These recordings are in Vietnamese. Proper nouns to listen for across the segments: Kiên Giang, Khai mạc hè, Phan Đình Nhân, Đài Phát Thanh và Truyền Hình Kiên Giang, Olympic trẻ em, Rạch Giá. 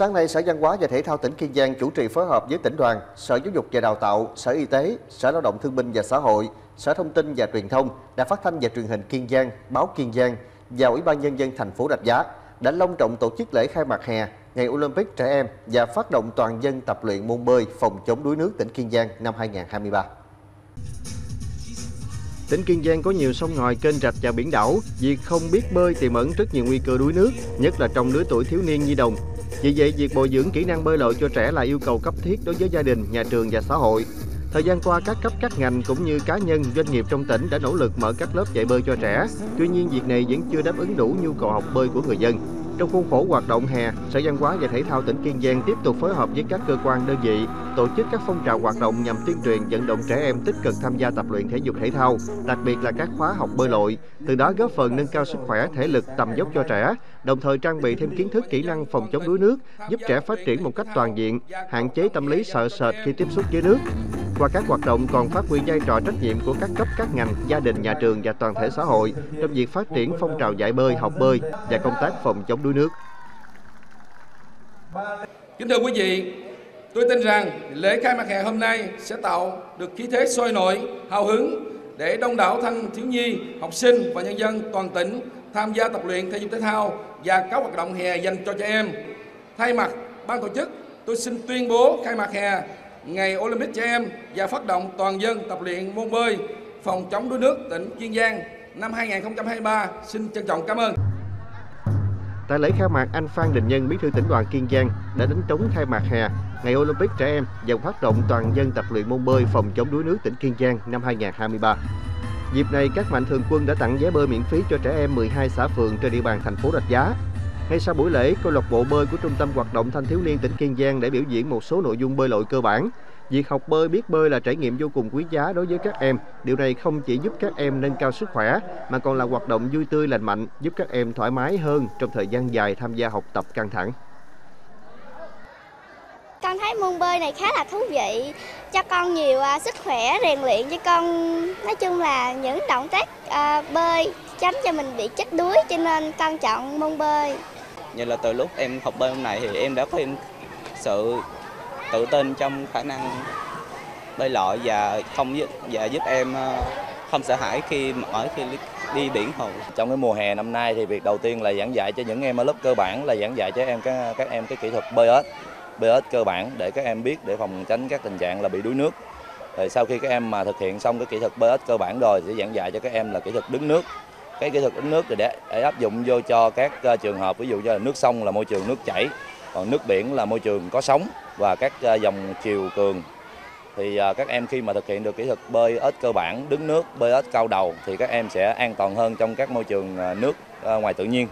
Sáng nay, Sở Văn hóa và Thể thao tỉnh Kiên Giang chủ trì phối hợp với tỉnh đoàn, Sở Giáo dục và Đào tạo, Sở Y tế, Sở Lao động Thương binh và Xã hội, Sở Thông tin và Truyền thông, Đài Phát thanh và Truyền hình Kiên Giang, Báo Kiên Giang và Ủy ban Nhân dân thành phố Rạch Giá đã long trọng tổ chức lễ khai mạc hè, ngày Olympic trẻ em và phát động toàn dân tập luyện môn bơi phòng chống đuối nước tỉnh Kiên Giang năm 2023. Tỉnh Kiên Giang có nhiều sông ngòi, kênh rạch và biển đảo. Việc không biết bơi tiềm ẩn rất nhiều nguy cơ đuối nước, nhất là trong lứa tuổi thiếu niên, nhi đồng. Vì vậy, việc bồi dưỡng kỹ năng bơi lội cho trẻ là yêu cầu cấp thiết đối với gia đình, nhà trường và xã hội. Thời gian qua, các cấp các ngành cũng như cá nhân, doanh nghiệp trong tỉnh đã nỗ lực mở các lớp dạy bơi cho trẻ. Tuy nhiên, việc này vẫn chưa đáp ứng đủ nhu cầu học bơi của người dân. Trong khuôn khổ hoạt động hè, Sở Văn hóa và Thể thao tỉnh Kiên Giang tiếp tục phối hợp với các cơ quan đơn vị tổ chức các phong trào hoạt động nhằm tuyên truyền vận động trẻ em tích cực tham gia tập luyện thể dục thể thao, đặc biệt là các khóa học bơi lội, từ đó góp phần nâng cao sức khỏe, thể lực, tầm vóc cho trẻ, đồng thời trang bị thêm kiến thức, kỹ năng phòng chống đuối nước, giúp trẻ phát triển một cách toàn diện, hạn chế tâm lý sợ sệt khi tiếp xúc với nước. Qua các hoạt động còn phát huy vai trò trách nhiệm của các cấp các ngành, gia đình, nhà trường và toàn thể xã hội trong việc phát triển phong trào dạy bơi, học bơi và công tác phòng chống đuối nước. Kính thưa quý vị, tôi tin rằng lễ khai mạc hè hôm nay sẽ tạo được khí thế sôi nổi, hào hứng để đông đảo thanh thiếu nhi, học sinh và nhân dân toàn tỉnh tham gia tập luyện thể dục thể thao và các hoạt động hè dành cho trẻ em. Thay mặt ban tổ chức, tôi xin tuyên bố khai mạc hè ngày Olympic trẻ em và phát động toàn dân tập luyện môn bơi phòng chống đuối nước tỉnh Kiên Giang năm 2023. Xin trân trọng cảm ơn. Tại lễ khai mạc, anh Phan Đình Nhân, bí thư tỉnh đoàn Kiên Giang đã đánh trống khai mạc hè, ngày Olympic trẻ em và phát động toàn dân tập luyện môn bơi phòng chống đuối nước tỉnh Kiên Giang năm 2023. Dịp này, các mạnh thường quân đã tặng vé bơi miễn phí cho trẻ em 12 xã phường trên địa bàn thành phố Rạch Giá. Ngay sau buổi lễ, câu lạc bộ bơi của Trung tâm Hoạt động Thanh thiếu niên tỉnh Kiên Giang đã biểu diễn một số nội dung bơi lội cơ bản. Việc học bơi, biết bơi là trải nghiệm vô cùng quý giá đối với các em. Điều này không chỉ giúp các em nâng cao sức khỏe, mà còn là hoạt động vui tươi lành mạnh, giúp các em thoải mái hơn trong thời gian dài tham gia học tập căng thẳng. Con thấy môn bơi này khá là thú vị, cho con nhiều sức khỏe, rèn luyện với con. Nói chung là những động tác bơi tránh cho mình bị chết đuối, cho nên con chọn môn bơi. Như là từ lúc em học bơi hôm nay thì em đã có thêm sự tự tin trong khả năng bơi lội và giúp em không sợ hãi khi đi biển hồ. Trong cái mùa hè năm nay thì việc đầu tiên là giảng dạy cho những em ở lớp cơ bản là giảng dạy cho em các em cái kỹ thuật bơi ếch cơ bản để các em biết để phòng tránh các tình trạng là bị đuối nước. Rồi sau khi các em mà thực hiện xong cái kỹ thuật bơi ếch cơ bản rồi sẽ giảng dạy cho các em là kỹ thuật đứng nước. Cái kỹ thuật đứng nước thì để áp dụng vô cho các trường hợp, ví dụ như là nước sông là môi trường nước chảy, còn nước biển là môi trường có sóng và các dòng chiều cường. Thì các em khi mà thực hiện được kỹ thuật bơi ếch cơ bản, đứng nước, bơi ếch cao đầu thì các em sẽ an toàn hơn trong các môi trường nước ngoài tự nhiên.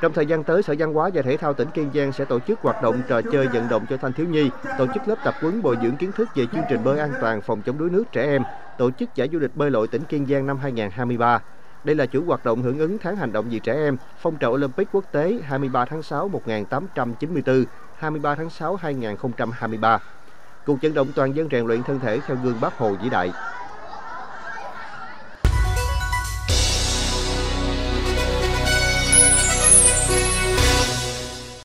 Trong thời gian tới, Sở Văn hóa và Thể thao tỉnh Kiên Giang sẽ tổ chức hoạt động trò chơi vận động cho thanh thiếu nhi, tổ chức lớp tập huấn bồi dưỡng kiến thức về chương trình bơi an toàn phòng chống đuối nước trẻ em, tổ chức giải vô địch bơi lội tỉnh Kiên Giang năm 2023. Đây là chuỗi hoạt động hưởng ứng tháng hành động vì trẻ em, phong trào Olympic quốc tế 23 tháng 6 1894, 23 tháng 6 2023. Cuộc vận động toàn dân rèn luyện thân thể theo gương Bác Hồ vĩ đại.